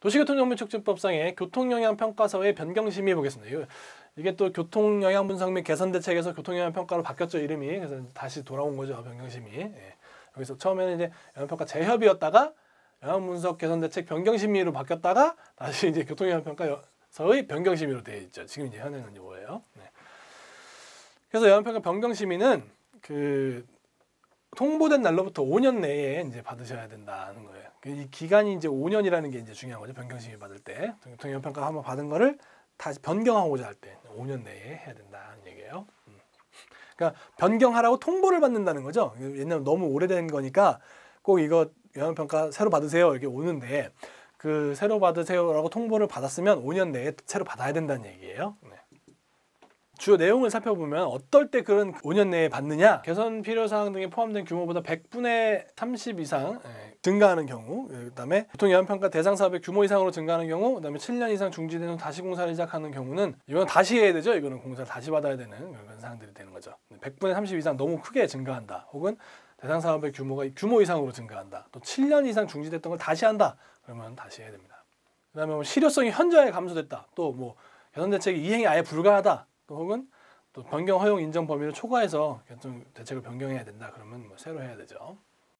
도시교통정비촉진법상의 교통영향평가서의 변경 심의해 보겠습니다. 이게 또 교통영향분석 및 개선대책에서 교통영향평가로 바뀌었죠, 이름이. 그래서 다시 돌아온 거죠, 변경심의. 예. 여기서 처음에는 이제 영향평가 재협이었다가 영향분석 개선대책 변경심의로 바뀌었다가 다시 이제 교통영향평가서의 변경심의로 되어 있죠. 지금 이제 현행은 이거예요. 네. 그래서 영향평가 변경심의는 그 통보된 날로부터 5년 내에 이제 받으셔야 된다는 거예요. 이 기간이 이제 5년이라는 게 이제 중요한 거죠. 변경심의 받을 때. 교통영향평가 한번 받은 거를 다시 변경하고자 할 때 5년 내에 해야 된다는 얘기예요. 그러니까 변경하라고 통보를 받는다는 거죠. 옛날에 너무 오래된 거니까 꼭 이거 영향평가 새로 받으세요 이렇게 오는데 그 새로 받으세요라고 통보를 받았으면 5년 내에 새로 받아야 된다는 얘기예요. 네. 주요 내용을 살펴보면 어떨 때 그런 5년 내에 받느냐, 개선 필요사항 등에 포함된 규모보다 100분의 30 이상 증가하는 경우, 그 다음에 교통영향평가 대상 사업의 규모 이상으로 증가하는 경우, 그 다음에 7년 이상 중지된 후 다시 공사를 시작하는 경우는 이건 다시 해야 되죠. 이거는 공사를 다시 받아야 되는 그런 사항들이 되는 거죠. 100분의 30 이상 너무 크게 증가한다, 혹은 대상 사업의 규모가 규모 이상으로 증가한다, 또 7년 이상 중지됐던 걸 다시 한다, 그러면 다시 해야 됩니다. 그 다음에 뭐 실효성이 현저하게 감소됐다, 또 뭐 개선대책이 이행이 아예 불가하다, 또 혹은 또 변경 허용 인정 범위를 초과해서 대책을 변경해야 된다, 그러면 뭐 새로 해야 되죠.